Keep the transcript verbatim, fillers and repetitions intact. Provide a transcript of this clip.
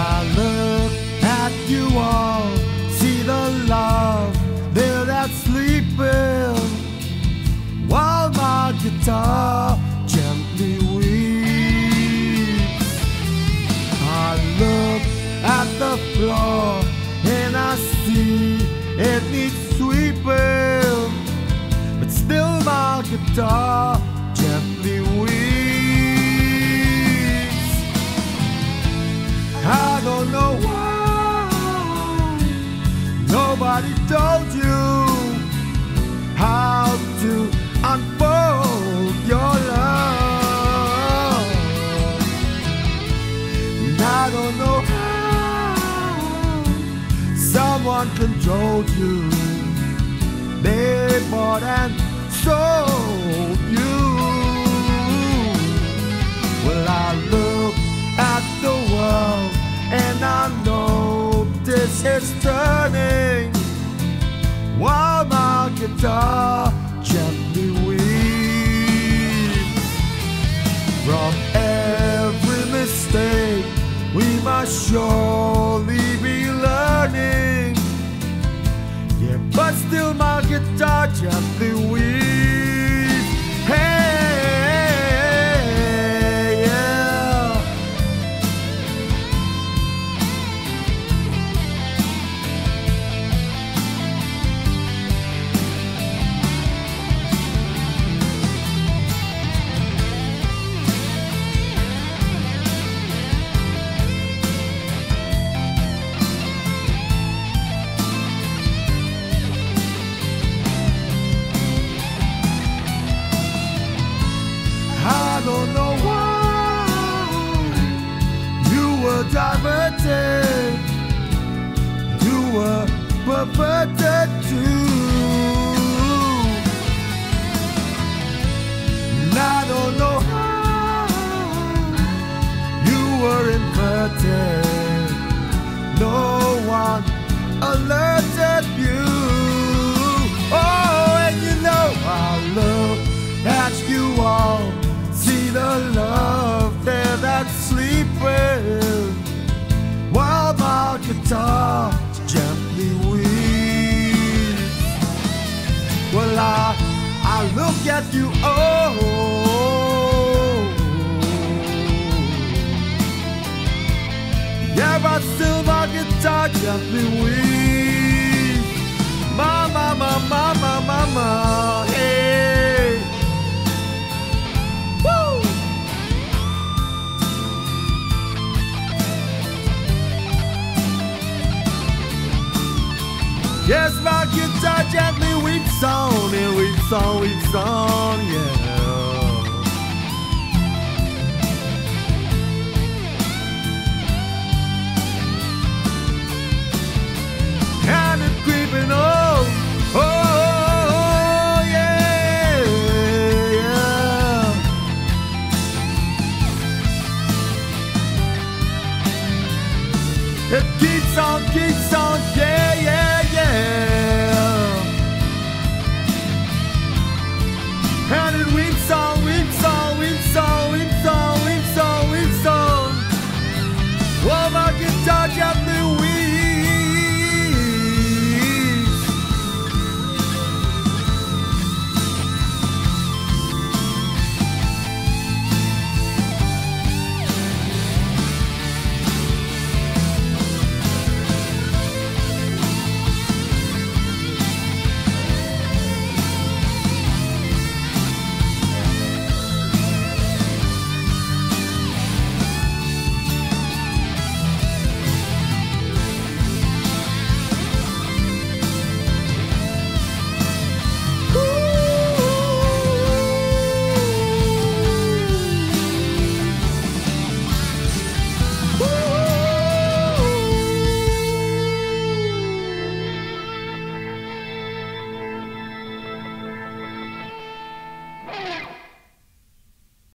I look at you all, see the love there that's sleeping while my guitar gently weeps. I look at the floor and I see it needs sweeping, but still my guitar gently weeps. I don't know why nobody told you how to unfold your love, and I don't know how someone controlled you. They bought and sold you. Well, I look at the world and I notice it's turning while my guitar gently weeps. From every mistake we must surely be learning, yeah, but still my guitar gently weeps. Hey, diverted, you were perverted too. And I don't know how you were inverted, no one alerted you. Oh, and you know I look at you all, see the love there that's sleeping while my guitar gently weeps. Well, I, I look at you, oh, yeah, but still my guitar gently weeps. My, my, my, my, my, my, my, hey. Woo! Yes, my guitar gently weeps on, and weeps on, weeps on, yeah. And it's creeping on, oh, oh, yeah, yeah. It keeps on, keeps on, keeps on.